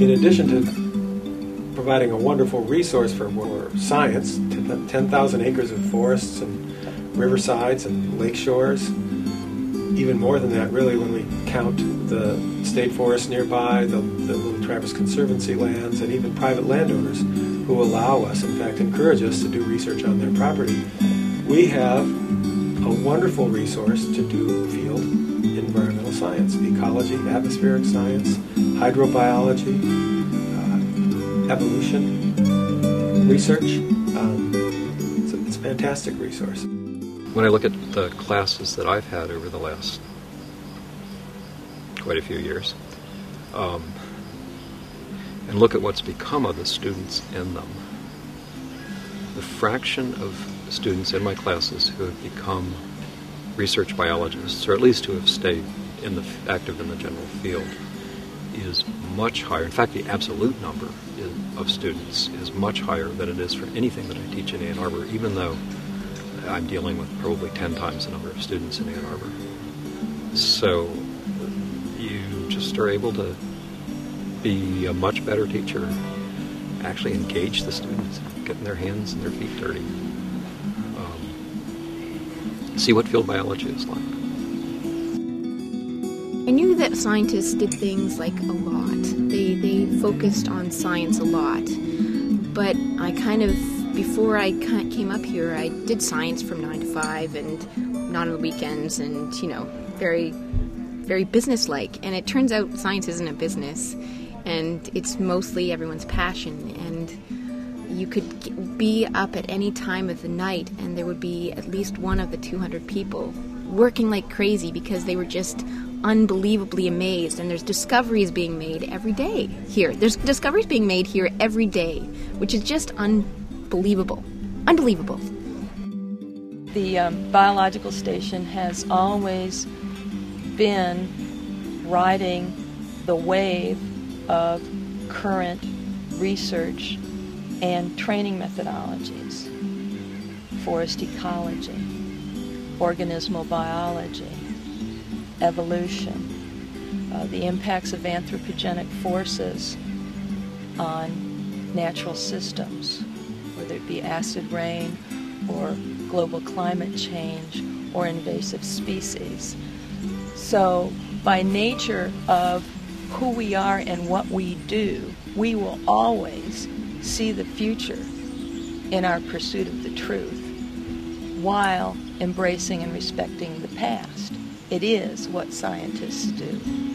In addition to providing a wonderful resource for science, 10,000 acres of forests and riversides and lake shores, even more than that really when we count the state forests nearby, the Little Traverse Conservancy lands, and even private landowners who allow us, in fact encourage us, to do research on their property. We have a wonderful resource to do field environmental science, ecology, atmospheric science, hydrobiology, evolution, research. It's a fantastic resource. When I look at the classes that I've had over the last quite a few years, and look at what's become of the students in them, the fraction of students in my classes who have become research biologists, or at least who have stayed in the, active in the general field, is much higher. In fact, the absolute number of students is much higher than it is for anything that I teach in Ann Arbor, even though I'm dealing with probably 10 times the number of students in Ann Arbor. So you just are able to be a much better teacher, actually engage the students, getting their hands and their feet dirty. See what field biology is like. I knew that scientists did things like a lot. They focused on science a lot, but I kind of, before I came up here, I did science from 9 to 5 and not on the weekends, and you know, very, very businesslike. And it turns out science isn't a business, and it's mostly everyone's passion. And you could be up at any time of the night, and there would be at least one of the 200 people working like crazy because they were just unbelievably amazed, and there's discoveries being made every day here. There's discoveries being made here every day, which is just unbelievable. Unbelievable. The biological station has always been riding the wave of current research and training methodologies, forest ecology, organismal biology, evolution, the impacts of anthropogenic forces on natural systems, whether it be acid rain or global climate change or invasive species. So by nature of who we are and what we do, we will always see the future in our pursuit of the truth while embracing and respecting the past. It is what scientists do.